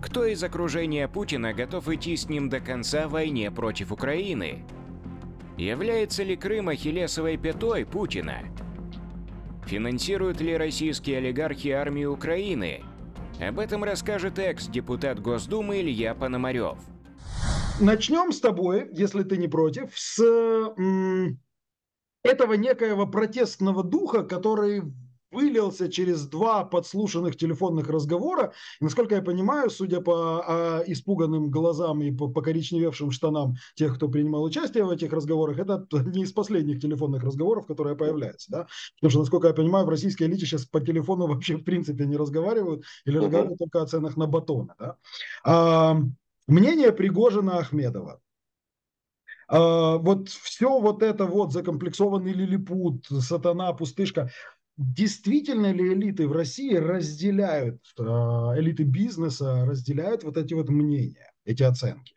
Кто из окружения Путина готов идти с ним до конца в войне против Украины? Является ли Крым ахиллесовой пятой Путина? Финансируют ли российские олигархи армию Украины? Об этом расскажет экс-депутат Госдумы Илья Пономарев. Начнем с тобой, если ты не против, с этого некоего протестного духа, который вылился через два подслушанных телефонных разговора. И, насколько я понимаю, судя по испуганным глазам и по коричневевшим штанам тех, кто принимал участие в этих разговорах, это не из последних телефонных разговоров, которые появляются. Да? Потому что, насколько я понимаю, в российской элите сейчас по телефону вообще в принципе не разговаривают или разговаривают только о ценах на батоны. Да? Мнение Пригожина-Ахмедова. Вот все вот это вот закомплексованный лилипут, сатана, пустышка. Действительно ли элиты в России разделяют, элиты бизнеса разделяют вот эти вот мнения, эти оценки?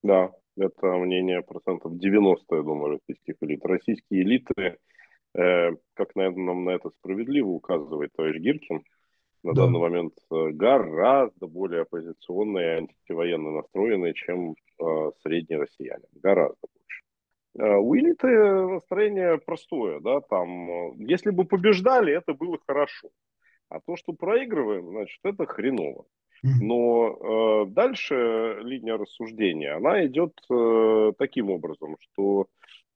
Да, это мнение процентов 90, я думаю, российских элит. Российские элиты, как, наверное, нам на это справедливо указывает товарищ Гиркин, на данный момент гораздо более оппозиционные и антивоенно настроенные, чем средние россияне. Гораздо больше. У элиты настроение простое, да, там, если бы побеждали, это было хорошо, а то, что проигрываем, значит, это хреново. Но дальше линия рассуждения, она идет таким образом, что,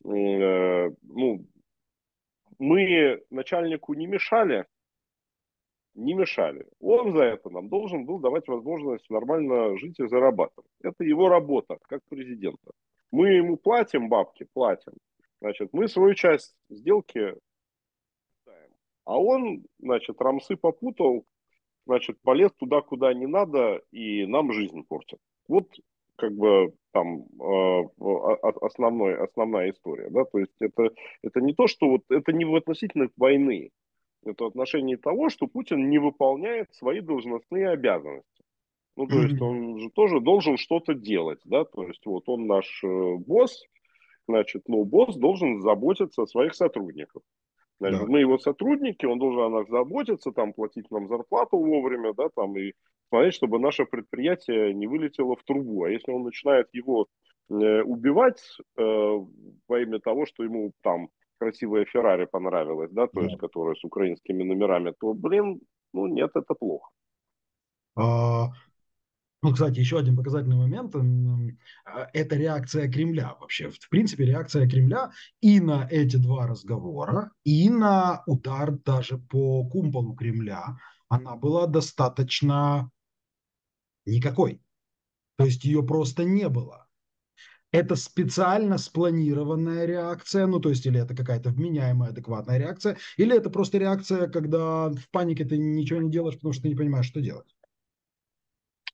ну, мы начальнику не мешали, он за это нам должен был давать возможность нормально жить и зарабатывать, это его работа, как президента. Мы ему платим бабки, платим. Значит, мы свою часть сделки даем. А он, значит, рамсы попутал, значит, полез туда, куда не надо, и нам жизнь портит. Вот, как бы, там основная история. Да? То есть это не то, что вот, это не в относительно войны. Это в отношении того, что Путин не выполняет свои должностные обязанности. Ну, то есть он же тоже должен что-то делать, да, то есть вот он наш босс, значит, но босс должен заботиться о своих сотрудниках. Значит, мы его сотрудники, он должен о нас заботиться, там, платить нам зарплату вовремя, да, там, и смотреть, чтобы наше предприятие не вылетело в трубу. А если он начинает его убивать во имя того, что ему там красивая Феррари понравилась, да, то есть которая с украинскими номерами, то, блин, ну, нет, это плохо. Ну, кстати, еще один показательный момент – это реакция Кремля вообще. В принципе, реакция Кремля и на эти два разговора, и на удар даже по куполу Кремля, она была достаточно никакой. То есть ее просто не было. Это специально спланированная реакция, ну, то есть, или это какая-то вменяемая, адекватная реакция, или это просто реакция, когда в панике ты ничего не делаешь, потому что ты не понимаешь, что делать.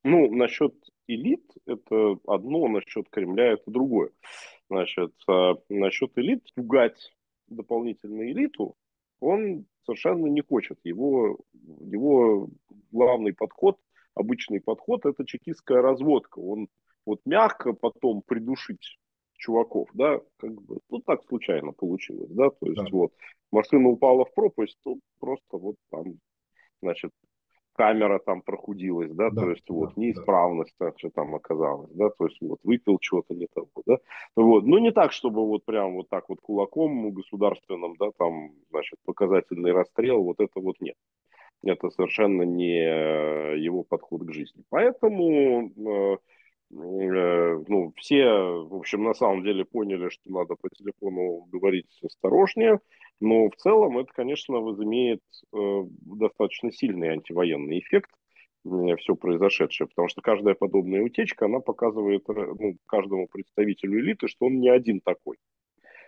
Ну, насчет элит это одно, насчет Кремля это другое. Значит, насчет элит, пугать дополнительно элиту, он совершенно не хочет. Его главный подход, обычный подход, это чекистская разводка. Он вот мягко потом придушить чуваков, да, как бы, ну так случайно получилось, да, то есть вот машина упала в пропасть, ну, просто вот там, значит, камера там прохудилась, да, то есть вот неисправность также там оказалась, да, то есть вот выпил чего-то не того, да, вот, ну не так, чтобы вот прям вот так вот кулаком государственным, да, там, значит, показательный расстрел, вот это вот нет, это совершенно не его подход к жизни, поэтому, ну, все, в общем, на самом деле поняли, что надо по телефону говорить осторожнее, но в целом это, конечно, возымеет достаточно сильный антивоенный эффект, все произошедшее, потому что каждая подобная утечка, она показывает, ну, каждому представителю элиты, что он не один такой.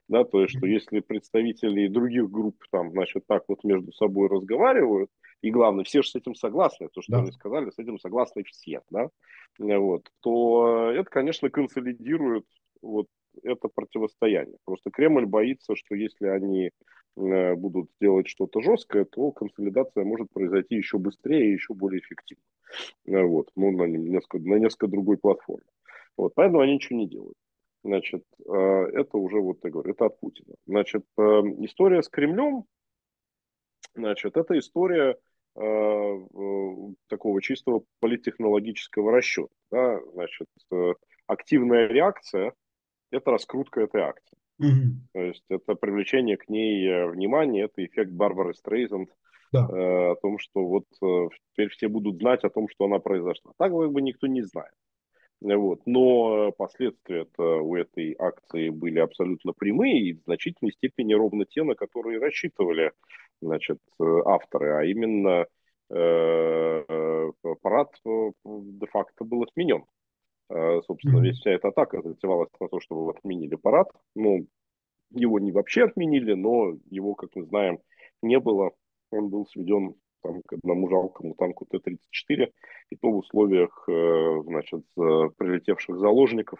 Да, то есть, что если представители других групп там, значит, так вот между собой разговаривают, и главное, все же с этим согласны, то, что они сказали, с этим согласны все, да, вот, то это, конечно, консолидирует вот это противостояние. Просто Кремль боится, что если они будут делать что-то жесткое, то консолидация может произойти еще быстрее и еще более эффективно. Вот, ну, на несколько другой платформе. Вот, поэтому они ничего не делают. Значит, это уже, вот я говорю, это от Путина. Значит, история с Кремлем, значит, это история такого чистого политтехнологического расчета. Да? Значит, активная реакция – это раскрутка этой акции. То есть это привлечение к ней внимания, это эффект Барбары Стрейзанд, о том, что вот теперь все будут знать о том, что она произошла. Так как бы никто не знает. Вот. Но последствия у этой акции были абсолютно прямые и в значительной степени ровно те, на которые рассчитывали, значит, авторы, а именно парад де-факто был отменен. Собственно, вся эта атака затевалась на то, чтобы отменили парад. Ну, его не вообще отменили, но его, как мы знаем, не было. Он был сведен там к одному жалкому танку Т-34, и то в условиях, значит, прилетевших заложников,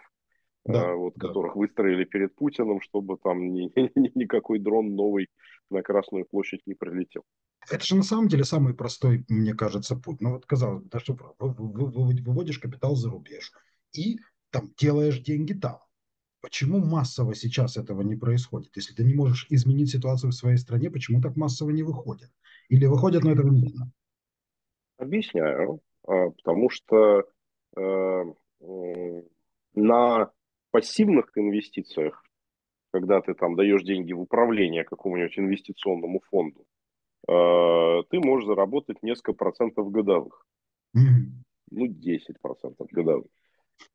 которых выстроили перед Путиным, чтобы там никакой дрон новый на Красную площадь не прилетел. Это же на самом деле самый простой, мне кажется, путь. Ну вот казалось бы, да, что выводишь капитал за рубеж и там делаешь деньги там. Почему массово сейчас этого не происходит? Если ты не можешь изменить ситуацию в своей стране, почему так массово не выходит? Или выходят, но этого не видно? Объясняю. Потому что на пассивных инвестициях, когда ты там даешь деньги в управление какому-нибудь инвестиционному фонду, ты можешь заработать несколько процентов годовых. Ну, 10% годовых.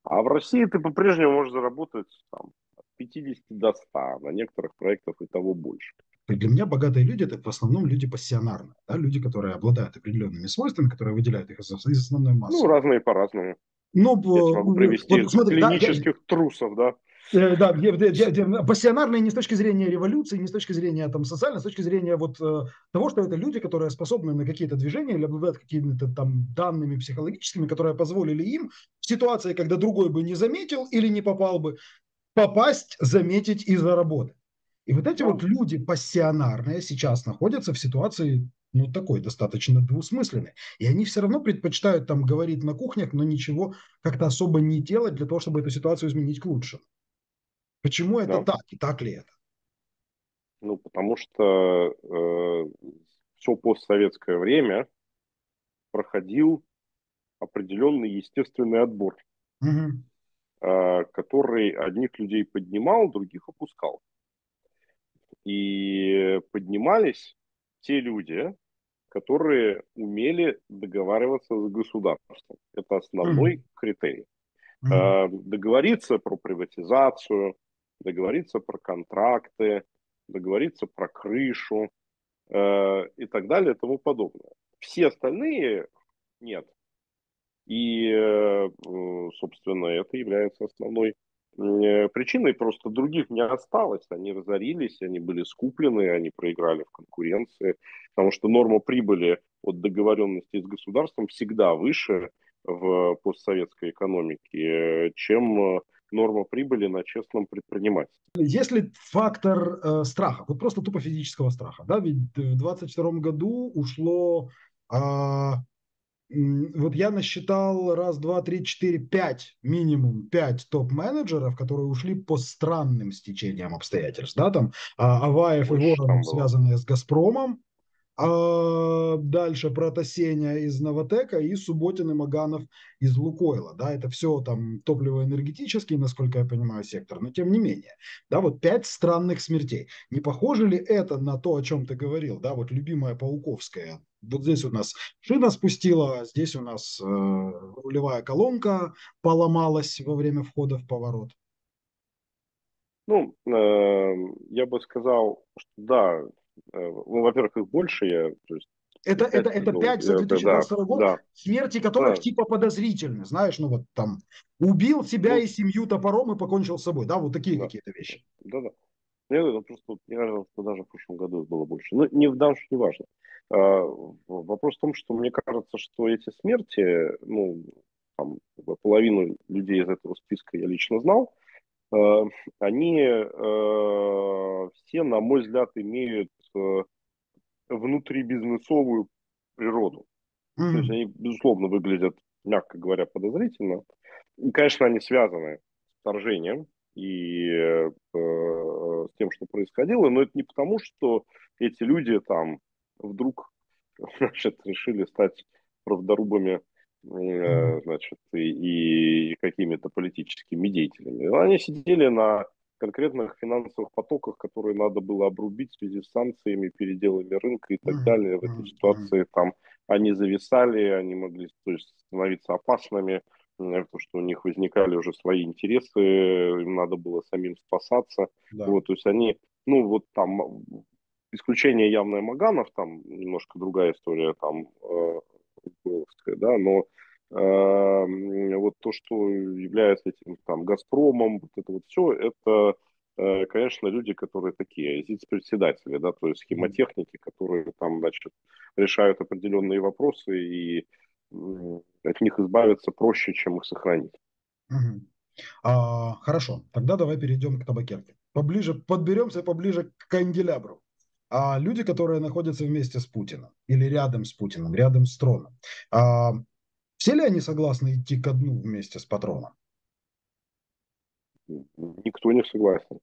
А в России ты по-прежнему можешь заработать там, от 50 до 100, на некоторых проектах и того больше. Для меня богатые люди – это в основном люди пассионарные, да? Люди, которые обладают определенными свойствами, которые выделяют их из основной массы. Ну, разные по-разному. Но, я могу привести вот, смотри, клинических трусов, да? Пассионарные не с точки зрения революции, не с точки зрения там, социальной, а с точки зрения вот, того, что это люди, которые способны на какие-то движения или обладают какими-то там данными психологическими, которые позволили им в ситуации, когда другой бы не заметил или не попал бы, попасть, заметить и заработать. И вот эти вот люди пассионарные сейчас находятся в ситуации, ну, такой достаточно двусмысленной. И они все равно предпочитают там говорить на кухнях, но ничего как-то особо не делать для того, чтобы эту ситуацию изменить к лучшему. Почему это так? И так ли это? Ну, потому что все постсоветское время проходил определенный естественный отбор, который одних людей поднимал, других опускал. И поднимались те люди, которые умели договариваться с государством. Это основной критерий. Договориться про приватизацию, договориться про контракты, договориться про крышу и так далее и тому подобное. Все остальные нет. И, собственно, это является основной причиной. Просто других не осталось. Они разорились, они были скуплены, они проиграли в конкуренции. Потому что норма прибыли от договоренности с государством всегда выше в постсоветской экономике, чем норма прибыли на честном предпринимательстве. Если фактор страха, вот просто тупо физического страха, да, ведь в 2022 году ушло, вот я насчитал 5 минимум 5 топ-менеджеров, которые ушли по странным стечениям обстоятельств, да, там Аваев и Воронов, связанные с «Газпромом», дальше Протасеня из «Новатэка» и Субботин и Маганов из «Лукойла». Да, это все там топливоэнергетический, насколько я понимаю, сектор, но тем не менее. Да, вот 5 странных смертей. Не похоже ли это на то, о чем ты говорил? Да, вот любимая Пауковская. Вот здесь у нас шина спустила, здесь у нас рулевая колонка поломалась во время входа в поворот. Ну, я бы сказал, что да. Ну, во-первых, их больше. Это 5 за 2022 год, смерти которых типа подозрительны. Знаешь, ну вот там убил себя и семью топором и покончил с собой. Да, вот такие какие-то вещи. Да. Я просто не кажется, что даже в прошлом году их было больше. Но не в данном случае важно. Вопрос в том, что мне кажется, что эти смерти, ну, там, половину людей из этого списка я лично знал, они все, на мой взгляд, имеют внутрибизнесовую природу. То есть они, безусловно, выглядят, мягко говоря, подозрительно. И, конечно, они связаны с вторжением и с тем, что происходило, но это не потому, что эти люди там вдруг значит, решили стать правдорубами, значит, и какими-то политическими деятелями. Они сидели на конкретных финансовых потоках, которые надо было обрубить в связи с санкциями, переделами рынка и так далее. В этой ситуации там они зависали, они могли, то есть, становиться опасными, потому что у них возникали уже свои интересы, им надо было самим спасаться. Да. Вот, то есть они, ну вот там, исключение явное Маганов, там немножко другая история, там, да, но вот то, что является этим там Газпромом, вот это вот все, это, конечно, люди, которые такие зиц-председатели, да, то есть схемотехники, которые там, значит, решают определенные вопросы, и от них избавиться проще, чем их сохранить. Угу. Хорошо, тогда давай перейдем к табакерке. Поближе, подберемся поближе к канделябру. Люди, которые находятся вместе с Путиным или рядом с Путиным, рядом с троном, все ли они согласны идти ко дну вместе с патроном? Никто не согласен.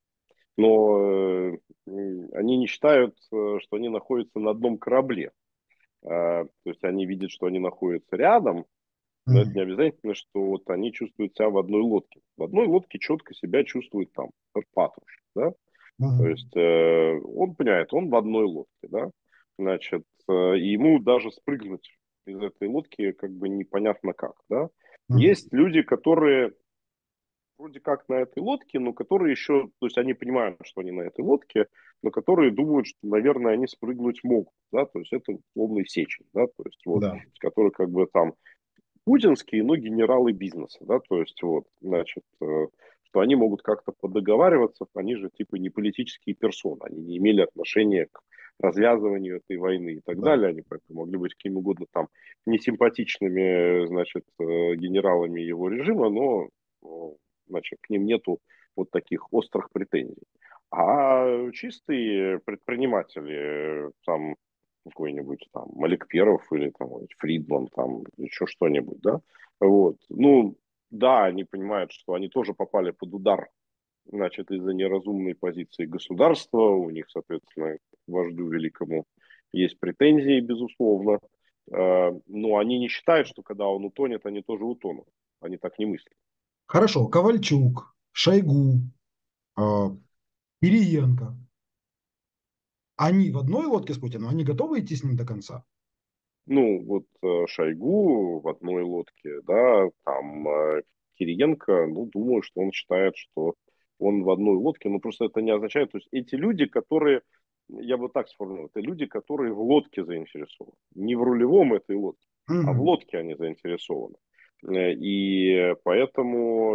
Но они не считают, что они находятся на одном корабле. То есть они видят, что они находятся рядом, но это не обязательно, что вот они чувствуют себя в одной лодке. В одной лодке четко себя чувствует там Патрушев, да? То есть он понимает, он в одной лодке, да? Значит, ему даже спрыгнуть из этой лодки как бы непонятно как, да? Есть люди, которые вроде как на этой лодке, но которые еще, то есть они понимают, что они на этой лодке, но которые думают, что, наверное, они спрыгнуть могут, да, то есть это условный Сечин, да, то есть вот, да, который как бы там путинские, но генералы бизнеса, да, то есть вот, значит, что они могут как-то подоговариваться, они же типа не политические персоны, они не имели отношения к развязыванию этой войны и так далее, они поэтому могли быть какими угодно там несимпатичными, значит, генералами его режима, но, значит, к ним нету вот таких острых претензий. А чистые предприниматели, там какой-нибудь там Малик Перов или там Фридман, там еще что-нибудь, да, вот, ну, да, они понимают, что они тоже попали под удар, значит, из-за неразумной позиции государства, у них, соответственно, к вождю великому есть претензии, безусловно, но они не считают, что когда он утонет, они тоже утонут, они так не мыслят. Хорошо, Ковальчук, Шойгу, Кириенко, они в одной лодке с Путиным, они готовы идти с ним до конца? Ну, вот Шойгу в одной лодке, да, там Кириенко, ну, думаю, что он считает, что он в одной лодке, но просто это не означает, то есть эти люди, которые, я бы так сформулировал, это люди, которые в лодке заинтересованы, не в рулевом этой лодке, а в лодке они заинтересованы. И поэтому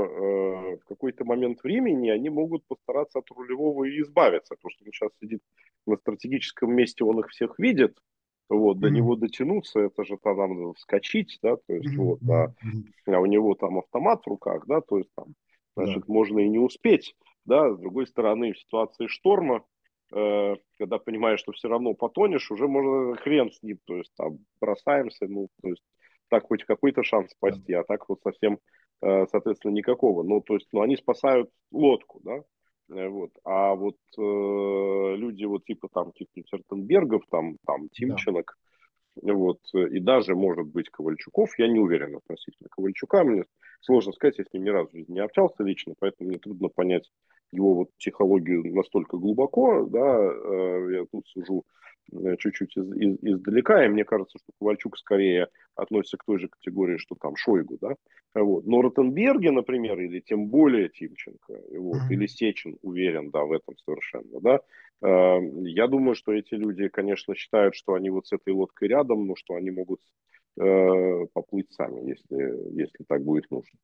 в какой-то момент времени они могут постараться от рулевого и избавиться, потому что он сейчас сидит на стратегическом месте, он их всех видит, вот, до него дотянуться, это же там надо вскочить, да, то есть вот, а у него там автомат в руках, да, то есть там, значит, можно и не успеть, да, с другой стороны, в ситуации шторма, когда понимаешь, что все равно потонешь, уже можно хрен с ним, то есть там бросаемся, ну, то есть так хоть какой-то шанс спасти, а так вот совсем, соответственно, никакого. Ну, то есть, ну, они спасают лодку, да, вот. А вот люди вот типа там Тертенбергов, там Тимченок, вот, и даже, может быть, Ковальчуков, я не уверен относительно Ковальчука, мне сложно сказать, я с ним ни разу не общался лично, поэтому мне трудно понять его вот психологию настолько глубоко, да, я тут сужу чуть-чуть издалека, и мне кажется, что Ковальчук скорее относится к той же категории, что там Шойгу, да, вот, но Ротенберге, например, или тем более Тимченко, вот, или Сечин, уверен, да, в этом совершенно, да, я думаю, что эти люди, конечно, считают, что они вот с этой лодкой рядом, но что они могут поплыть сами, если так будет нужно.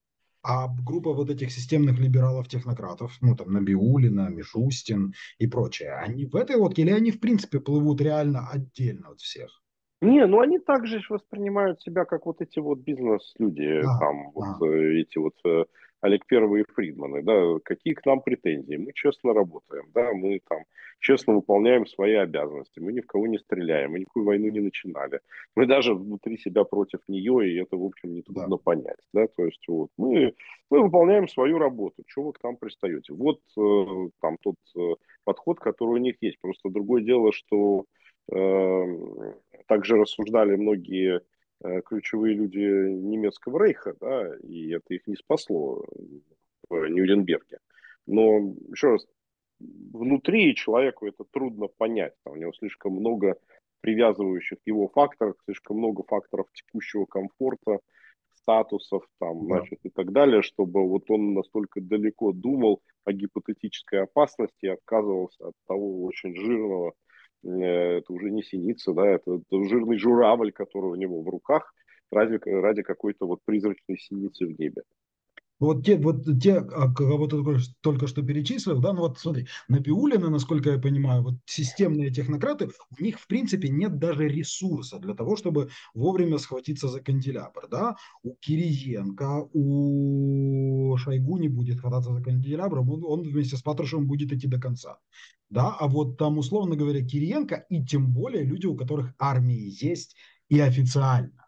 А группа вот этих системных либералов-технократов, ну там Набиуллина, Мишустин и прочее, они в этой лодке или они в принципе плывут реально отдельно от всех? Не, ну они также воспринимают себя как вот эти вот бизнес-люди, там вот эти вот Олег Первый и Фридманы, да, какие к нам претензии, мы честно работаем, да, мы там честно выполняем свои обязанности, мы ни в кого не стреляем, мы никакую войну не начинали, мы даже внутри себя против нее, и это, в общем, нетрудно понять, да, то есть вот мы выполняем свою работу, чего вы к нам пристаете, вот там тот подход, который у них есть, просто другое дело, что Также рассуждали многие ключевые люди немецкого рейха, да, и это их не спасло в Нюрнберге. Но, еще раз, внутри человеку это трудно понять. У него слишком много привязывающих его факторов, слишком много факторов текущего комфорта, статусов там, значит, и так далее, чтобы вот он настолько далеко думал о гипотетической опасности и отказывался от того очень жирного, это уже не синица, да, это жирный журавль, который у него в руках, ради какой-то вот призрачной синицы в небе. Вот те, кого ты только что перечислил, да, ну вот смотри, Набиуллина, насколько я понимаю, вот системные технократы, у них в принципе нет даже ресурса для того, чтобы вовремя схватиться за канделябр, да, у Кириенко, у Шойгу не будет хвататься за канделябр, он вместе с Патрушевым будет идти до конца, да, а вот там, условно говоря, Кириенко и тем более люди, у которых армии есть и официально,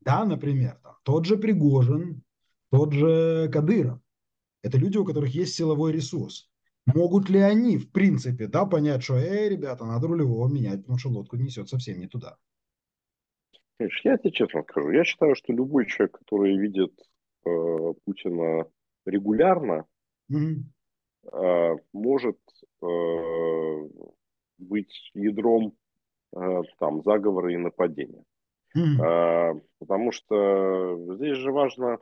да, например, там, тот же Пригожин, тот же Кадыров. Это люди, у которых есть силовой ресурс. Могут ли они, в принципе, да, понять, что, ребята, надо рулевого менять, потому что лодку несет совсем не туда? Я тебе честно скажу, я считаю, что любой человек, который видит Путина регулярно, может быть ядром там, заговора и нападения. Потому что здесь же важно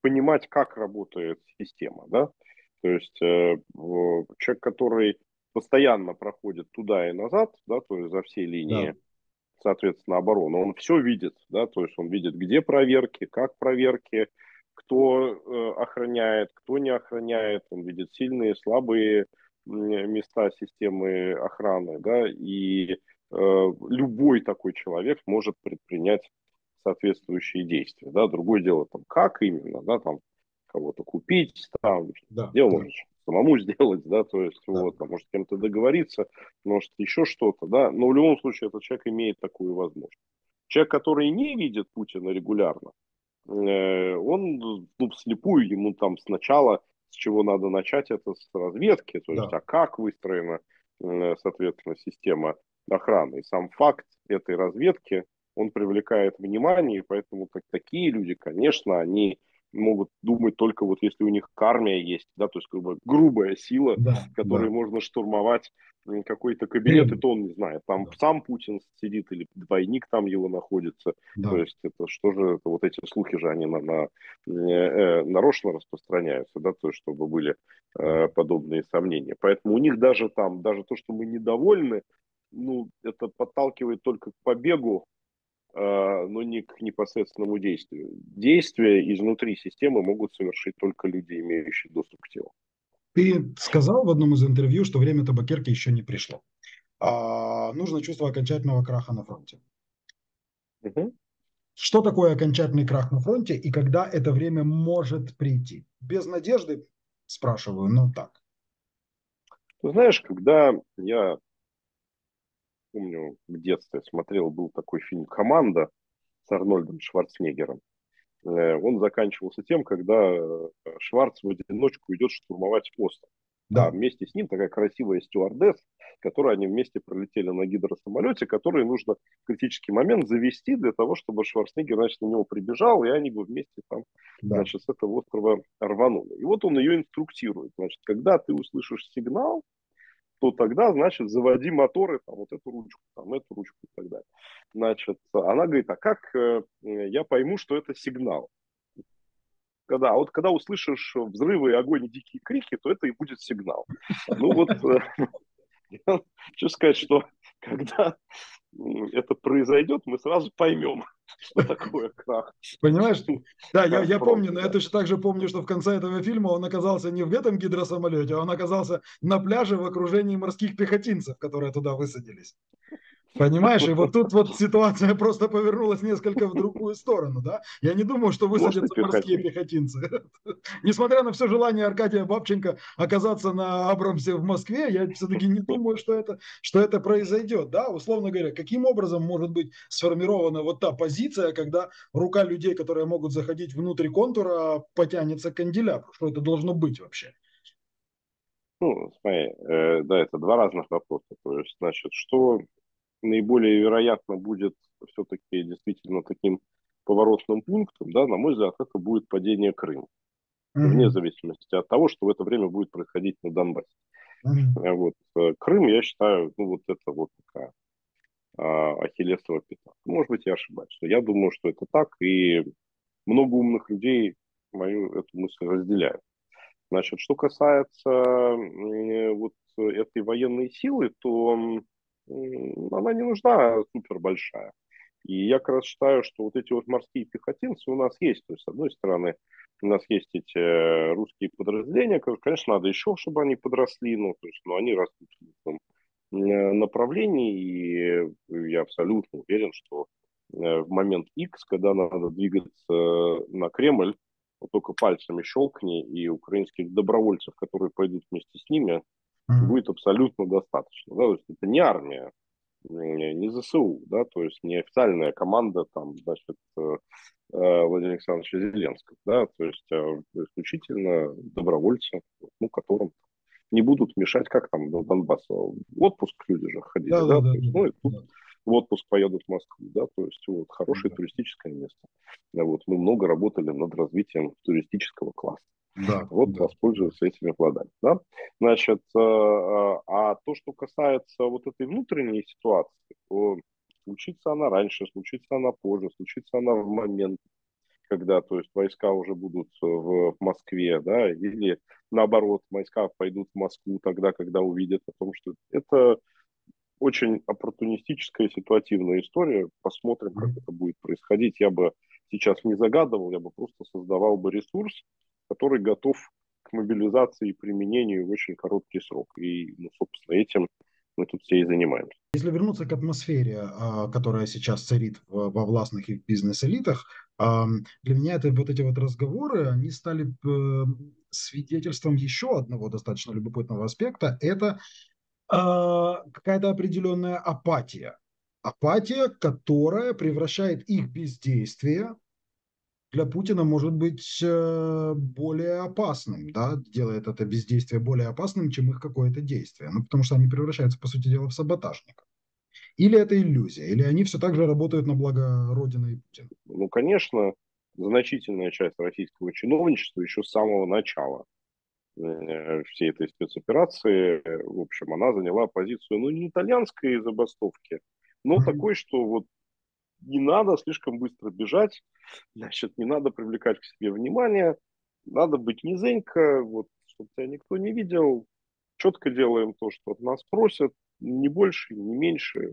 понимать, как работает система, да, то есть человек, который постоянно проходит туда и назад, да, то есть за всей линии, да, соответственно, обороны, он все видит, да, то есть он видит, где проверки, как проверки, кто охраняет, кто не охраняет, он видит сильные, слабые места системы охраны, да, и любой такой человек может предпринять соответствующие действия, да, другое дело, там, как именно, да, там, кого-то купить, там, да, дело, да, может самому сделать, да, то есть, да, вот, там, может, с кем-то договориться, может, еще что-то, да, но в любом случае этот человек имеет такую возможность. Человек, который не видит Путина регулярно, он, ну, вслепую, ему там сначала, с чего надо начать, это с разведки, то есть, да, а как выстроена, соответственно, система охраны, и сам факт этой разведки, он привлекает внимание, и поэтому такие люди, конечно, они могут думать только вот если у них армия есть, да, то есть грубая сила, да, которой, да, можно штурмовать какой-то кабинет, и то он не знает, там, да, сам Путин сидит или двойник там его находится, да, то есть это что же, это, вот эти слухи же они нарочно распространяются, да, то есть чтобы были подобные сомнения, поэтому у них даже там, даже то, что мы недовольны, ну, это подталкивает только к побегу, но не к непосредственному действию. Действия изнутри системы могут совершить только люди, имеющие доступ к телу. Ты сказал в одном из интервью, что время табакерки еще не пришло. Нужно чувство окончательного краха на фронте. Что такое окончательный крах на фронте и когда это время может прийти? Без надежды, спрашиваю, но так. Ты знаешь, когда я... Помню, в детстве смотрел, был такой фильм «Команда» с Арнольдом Шварценеггером. Он заканчивался тем, когда Шварц в одиночку идет штурмовать остров. Да, вместе с ним такая красивая стюардесса, которую они вместе пролетели на гидросамолете, который нужно в критический момент завести для того, чтобы Шварценеггер, значит, на него прибежал, и они бы вместе там, значит, с этого острова рванули. И вот он ее инструктирует. Значит, когда ты услышишь сигнал, то тогда, значит, заводи моторы, там, вот эту ручку и так далее. Значит, она говорит, а как я пойму, что это сигнал? Когда, вот когда услышишь взрывы, огонь и дикие крики, то это и будет сигнал. Ну вот, я хочу сказать, что когда это произойдет, мы сразу поймем, что такое крах. Понимаешь? Да, я помню, но я точно так же помню, что в конце этого фильма он оказался не в этом гидросамолете, а он оказался на пляже в окружении морских пехотинцев, которые туда высадились. Понимаешь? И вот тут вот ситуация просто повернулась несколько в другую сторону, да? Я не думаю, что высадятся морские пехотинцы. Несмотря на все желание Аркадия Бабченко оказаться на Абрамсе в Москве, я все-таки не думаю, что это произойдет, да? Условно говоря, каким образом может быть сформирована вот та позиция, когда рука людей, которые могут заходить внутрь контура, потянется к канделябру? Что это должно быть вообще? Ну, смотри, да, это два разных вопроса. То есть, значит, что наиболее вероятно будет все-таки действительно таким поворотным пунктом, да, на мой взгляд, это будет падение Крыма. Mm-hmm. Вне зависимости от того, что в это время будет происходить на Донбассе. Mm-hmm. Вот, Крым, я считаю, ну, вот это вот такая ахиллесова пята. Может быть, я ошибаюсь, но я думаю, что это так, и много умных людей мою эту мысль разделяют. Значит, что касается вот этой военной силы, то она не нужна супер большая. И я как раз считаю, что вот эти вот морские пехотинцы у нас есть. То есть, с одной стороны, у нас есть эти русские подразделения. Конечно, надо еще, чтобы они подросли, ну, то есть, но они растут в этом направлении. И я абсолютно уверен, что в момент X, когда надо двигаться на Кремль, вот только пальцами щелкни, и украинских добровольцев, которые пойдут вместе с ними, будет абсолютно достаточно. Да? То есть это не армия, не ЗСУ, да, то есть не официальная команда там, значит, Владимира Александровича Зеленского, да, то есть исключительно добровольцы, ну, которым не будут мешать, как там до Донбасса, в отпуск люди же ходили, да, да, да, то есть, да, ну, и тут да. В отпуск поедут в Москву, да, то есть вот хорошее да. туристическое место. Вот мы много работали над развитием туристического класса. Да, вот да. воспользуются этими плодами. Да? Значит, а то, что касается вот этой внутренней ситуации, то случится она раньше, случится она позже, случится она в момент, когда, то есть, войска уже будут в Москве, да, или наоборот, войска пойдут в Москву тогда, когда увидят о том, что это очень оппортунистическая, ситуативная история. Посмотрим, как это будет происходить. Я бы сейчас не загадывал, я бы просто создавал бы ресурс, который готов к мобилизации и применению в очень короткий срок. И, ну, собственно, этим мы тут все и занимаемся. Если вернуться к атмосфере, которая сейчас царит во властных и в бизнес-элитах, для меня это, вот эти вот разговоры, они стали свидетельством еще одного достаточно любопытного аспекта. Это какая-то определенная апатия. Апатия, которая превращает их бездействие для Путина может быть более опасным, да, делает это бездействие более опасным, чем их какое-то действие, ну, потому что они превращаются, по сути дела, в саботажников. Или это иллюзия, или они все так же работают на благо Родины и Путина? Ну, конечно, значительная часть российского чиновничества еще с самого начала всей этой спецоперации, в общем, она заняла позицию, ну, не итальянской забастовки, но такой, что вот не надо слишком быстро бежать, значит, не надо привлекать к себе внимание, надо быть низенько, вот, чтобы тебя никто не видел, четко делаем то, что от нас просят, не больше, не меньше,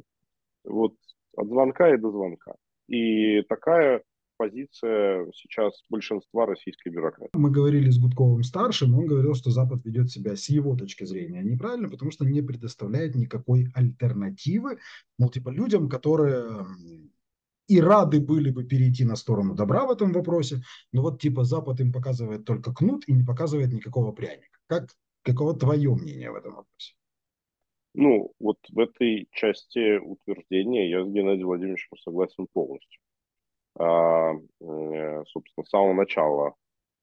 вот, от звонка и до звонка. И такая позиция сейчас большинства российской бюрократии. Мы говорили с Гудковым-старшим, он говорил, что Запад ведет себя с его точки зрения неправильно, потому что не предоставляет никакой альтернативы, мол, типа, людям, которые и рады были бы перейти на сторону добра в этом вопросе, но вот типа Запад им показывает только кнут и не показывает никакого пряника. Каково твое мнение в этом вопросе? Ну, вот в этой части утверждения я с Геннадием Владимировичем согласен полностью. Собственно, с самого начала,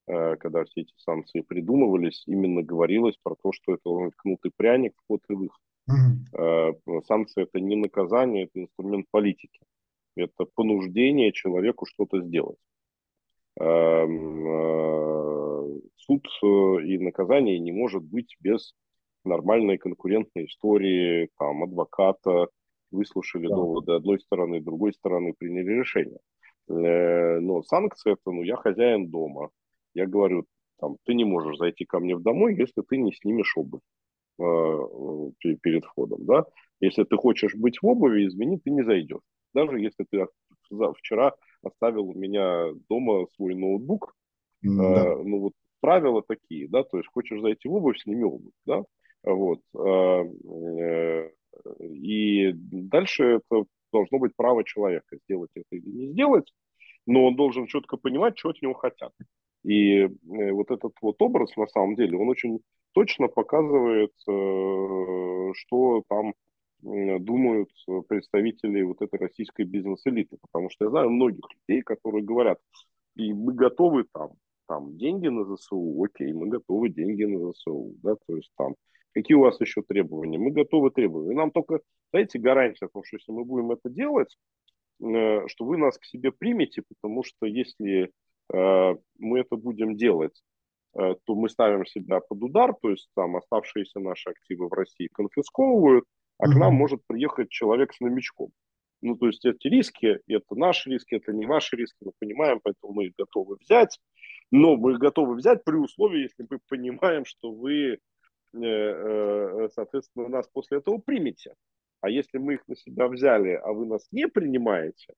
когда все эти санкции придумывались, именно говорилось про то, что это кнутый пряник, вход и выход. Санкции – это не наказание, это инструмент политики. Это понуждение человеку что-то сделать. Суд и наказание не может быть без нормальной конкурентной истории, там, адвоката, выслушали доводы одной стороны, другой стороны, приняли решение. Но санкция – это, ну, я хозяин дома. Я говорю, там, ты не можешь зайти ко мне домой, если ты не снимешь обувь перед входом. Да? Если ты хочешь быть в обуви, извини, ты не зайдешь. Даже если ты вчера оставил у меня дома свой ноутбук, ну вот правила такие, да, то есть хочешь зайти в обувь, сними обувь, да, вот. И дальше это должно быть право человека, сделать это или не сделать, но он должен четко понимать, что от него хотят. И вот этот вот образ, на самом деле, он очень точно показывает, что там думают представители вот этой российской бизнес-элиты, потому что я знаю многих людей, которые говорят, и мы готовы там деньги на ЗСУ, окей, мы готовы деньги на ЗСУ, да, то есть там Какие у вас еще требования? Мы готовы требовать. Нам только, дайте гарантию о том, что если мы будем это делать, что вы нас к себе примете, потому что если мы это будем делать, то мы ставим себя под удар, то есть там оставшиеся наши активы в России конфисковывают, а к нам может приехать человек с новичком. Ну, то есть эти риски, это наши риски, это не ваши риски, мы понимаем, поэтому мы их готовы взять. Но мы их готовы взять при условии, если мы понимаем, что вы, соответственно, нас после этого примете. А если мы их на себя взяли, а вы нас не принимаете,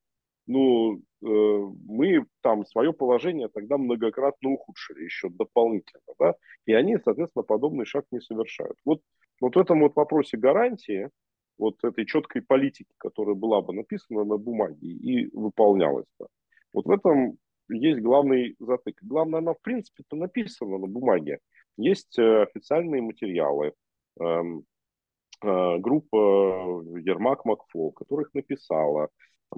ну, мы там свое положение тогда многократно ухудшили еще дополнительно, да, и они, соответственно, подобный шаг не совершают. Вот в этом вот вопросе гарантии, вот этой четкой политики, которая была бы написана на бумаге и выполнялась бы, вот в этом есть главный затык. Главное, она в принципе-то написана на бумаге. Есть официальные материалы, группа Ермак-Макфол, которых написала,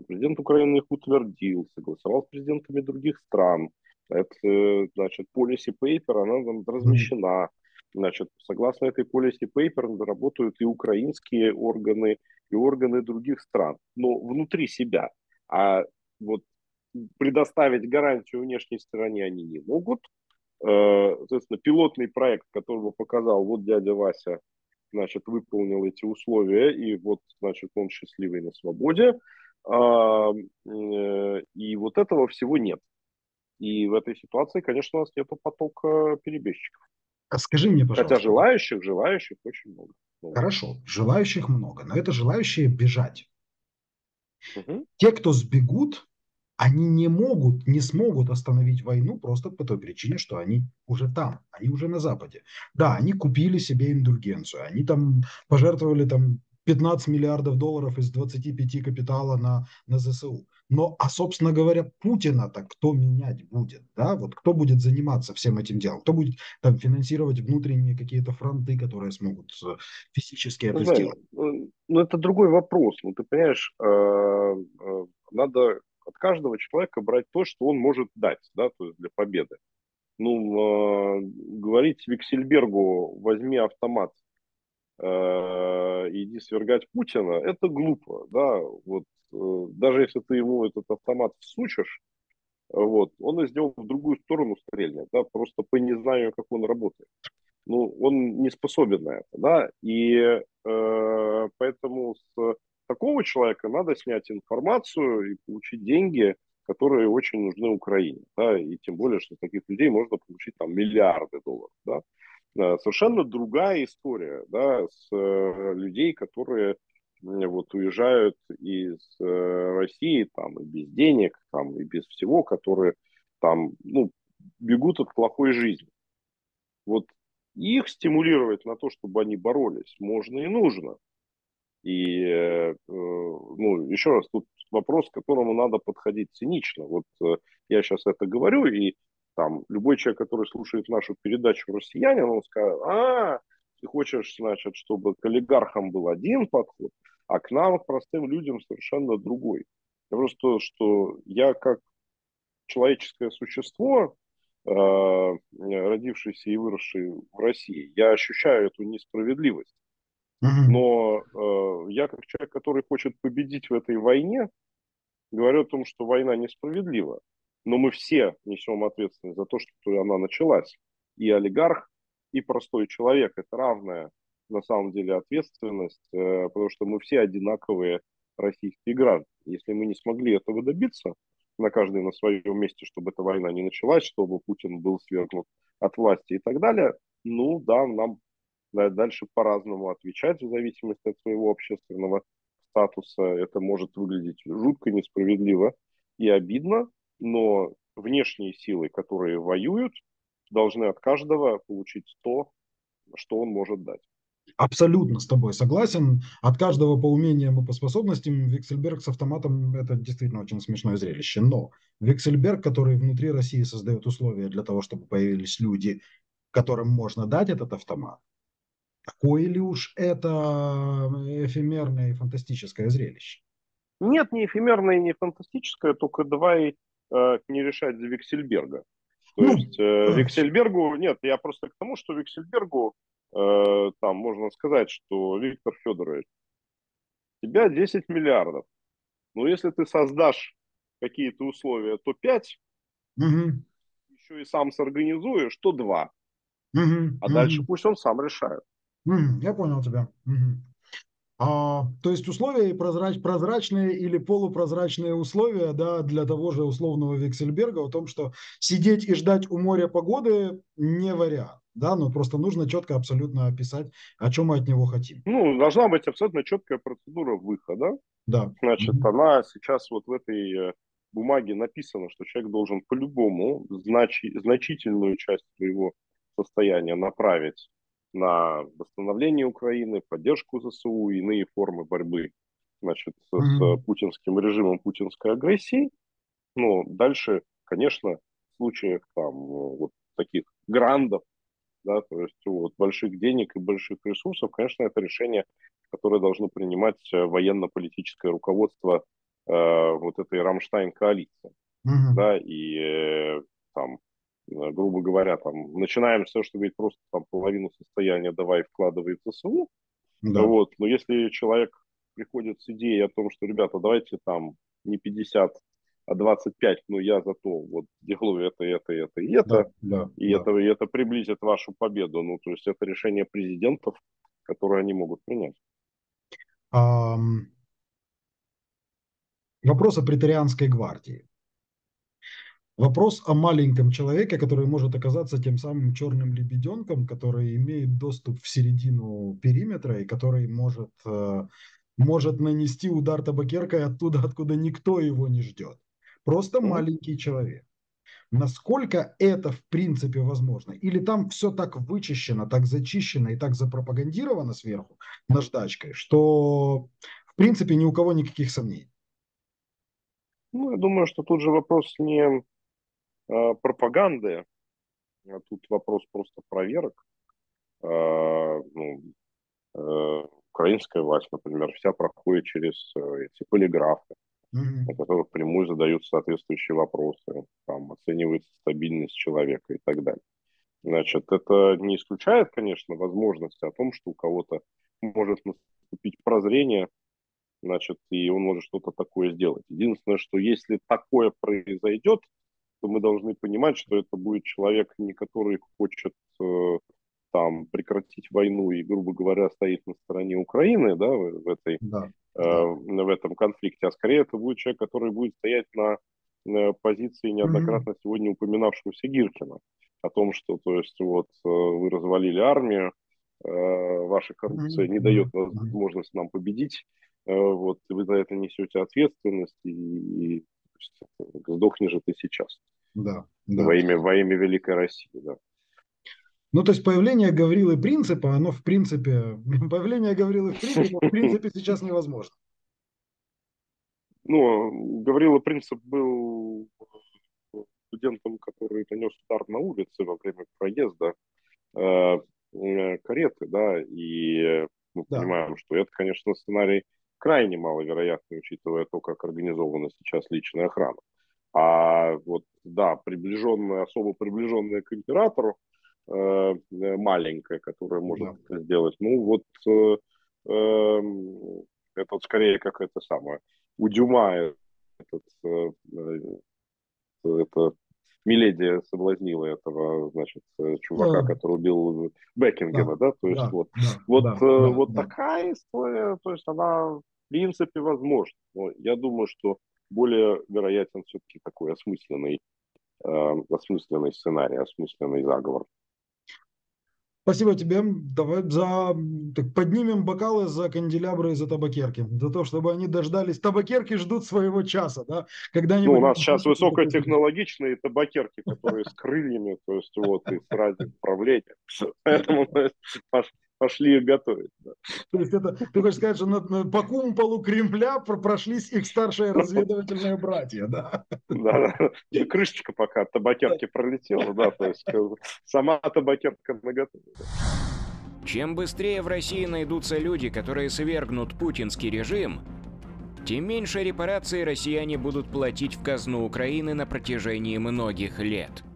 президент Украины их утвердил, согласовал с президентами других стран. Это, значит, policy paper, она там размещена. Значит, согласно этой policy paper работают и украинские органы, и органы других стран, но внутри себя. А вот предоставить гарантию внешней стороне они не могут. Соответственно, пилотный проект, которого показал вот дядя Вася, значит, выполнил эти условия, и вот, значит, он счастливый на свободе. И вот этого всего нет. И в этой ситуации, конечно, у нас нет потока перебежчиков. А скажи мне, пожалуйста. Хотя желающих очень много. Хорошо, желающих много, но это желающие бежать. Угу. Те, кто сбегут, они не смогут остановить войну просто по той причине, что они уже там, они уже на Западе. Да, они купили себе индульгенцию, они там пожертвовали там 15 миллиардов долларов из 25 капитала на ЗСУ. Но, собственно говоря, Путина-то кто менять будет? Да? Вот кто будет заниматься всем этим делом? Кто будет там финансировать внутренние какие-то фронты, которые смогут физически это сделать? Ну, это другой вопрос. Ну, ты понимаешь, надо от каждого человека брать то, что он может дать, да, то есть для победы. Ну, говорить Виксельбергу, возьми автомат, иди свергать Путина, это глупо, да, вот, даже если ты ему этот автомат всучишь, вот, он из него в другую сторону стрельнет, да, просто по незнанию, как он работает. Ну, он не способен на это, да, и поэтому с такого человека надо снять информацию и получить деньги, которые очень нужны Украине, да, и тем более, что таких людей можно получить там миллиарды долларов, да. Совершенно другая история, да, с людей, которые вот уезжают из России там и без денег, там и без всего, которые там, ну, бегут от плохой жизни. Вот их стимулировать на то, чтобы они боролись, можно и нужно. И, ну, еще раз, тут вопрос, к которому надо подходить цинично. Вот я сейчас это говорю, и там любой человек, который слушает нашу передачу «Россиянин», он скажет: а, ты хочешь, значит, чтобы к олигархам был один подход, а к нам, к простым людям, совершенно другой. Я просто, что я как человеческое существо, родившееся и выросшее в России, я ощущаю эту несправедливость. Но я как человек, который хочет победить в этой войне, говорю о том, что война несправедлива. Но мы все несем ответственность за то, что она началась. И олигарх, и простой человек. Это равная, на самом деле, ответственность, потому что мы все одинаковые российские граждане. Если мы не смогли этого добиться, на каждый на своем месте, чтобы эта война не началась, чтобы Путин был свергнут от власти и так далее, ну да, нам дальше по-разному отвечать в зависимости от своего общественного статуса. Это может выглядеть жутко, несправедливо и обидно. Но внешние силы, которые воюют, должны от каждого получить то, что он может дать. Абсолютно с тобой согласен. От каждого по умениям и по способностям. Виксельберг с автоматом – это действительно очень смешное зрелище. Но Виксельберг, который внутри России создает условия для того, чтобы появились люди, которым можно дать этот автомат, такое ли уж это эфемерное и фантастическое зрелище? Нет, не эфемерное, не фантастическое, только давай не решать за Виксельберга. То есть Виксельбергу, нет, я просто к тому, что Виксельбергу там можно сказать, что Виктор Федорович, у тебя 10 миллиардов, но если ты создашь какие-то условия, то 5, еще и сам сорганизуешь, то 2, а дальше пусть он сам решает. Я понял тебя. То есть условия прозрачные или полупрозрачные условия, да, для того же условного Вексельберга о том, что сидеть и ждать у моря погоды не вариант, да, но просто нужно четко абсолютно описать, о чем мы от него хотим. Ну, должна быть абсолютно четкая процедура выхода. Да. Значит, она сейчас вот в этой бумаге написана, что человек должен по-любому значительную часть своего состояния направить на восстановление Украины, поддержку ЗСУ, иные формы борьбы, значит, с путинским режимом, путинской агрессией. Но дальше, конечно, в случаях там вот таких грандов, да, то есть вот больших денег и больших ресурсов, конечно, это решение, которое должно принимать военно-политическое руководство вот этой Рамштайн-коалиции, да, и там, грубо говоря, там, начинаем все, что говорит, просто там половину состояния давай вкладывай в ЗСУ. Да. Вот. Но если человек приходит с идеей о том, что, ребята, давайте там не 50, а 25, но я зато вот делаю это, да, и да. Это приблизит вашу победу. Ну, то есть это решение президентов, которое они могут принять. Вопрос о преторианской гвардии. Вопрос о маленьком человеке, который может оказаться тем самым черным лебеденком, который имеет доступ в середину периметра и который может нанести удар табакеркой оттуда, откуда никто его не ждет. Просто маленький человек. Насколько это в принципе возможно? Или там все так вычищено, так зачищено и так запропагандировано сверху наждачкой, что в принципе ни у кого никаких сомнений? Ну, я думаю, что тут же вопрос не пропаганды, а тут вопрос просто проверок. Украинская власть, например, вся проходит через эти полиграфы, на которых прямую задают соответствующие вопросы, там оценивается стабильность человека и так далее. Значит, это не исключает, конечно, возможности о том, что у кого-то может наступить прозрение, значит, и он может что-то такое сделать. Единственное, что если такое произойдет, то мы должны понимать, что это будет человек, не который хочет там прекратить войну и, грубо говоря, стоит на стороне Украины, да, в этом конфликте, а скорее это будет человек, который будет стоять на позиции неоднократно сегодня упоминавшегося Гиркина, о том, что, то есть, вот вы развалили армию, ваша коррупция не дает возможности нам победить, вот вы за это несете ответственность и сдохни же ты сейчас. Да, да. Во имя Великой России, да. Ну, то есть появление Гаврилы Принципа, оно в принципе, сейчас невозможно. Ну, Гаврила Принцип был студентом, который нанес удар на улице во время проезда кареты, да, и мы понимаем, что это, конечно, сценарий крайне маловероятный, учитывая то, как организована сейчас личная охрана. А вот, да, особо приближенная к императору, маленькая, которая может это сделать, ну вот, это вот скорее как это самое, у Дюма это Миледи соблазнила этого, значит, чувака, который убил Бекингема, да, то есть такая история, то есть она в принципе возможна. Но я думаю, что более вероятен все-таки такой осмысленный сценарий, осмысленный заговор. Спасибо тебе. Давай поднимем бокалы за канделябры и за табакерки. За то, чтобы они дождались. Табакерки ждут своего часа. Да? Когда-нибудь... Ну, у нас сейчас высокотехнологичные табакерки, которые с крыльями, то есть вот и с разным управлением. Поэтому пошли их готовить. То есть это, ты хочешь сказать, что по кумполу Кремля прошлись их старшие разведывательные братья, да? Да, и крышечка пока от табакерки пролетела, да, то есть сама табакерка наготове. Чем быстрее в России найдутся люди, которые свергнут путинский режим, тем меньше репараций россияне будут платить в казну Украины на протяжении многих лет.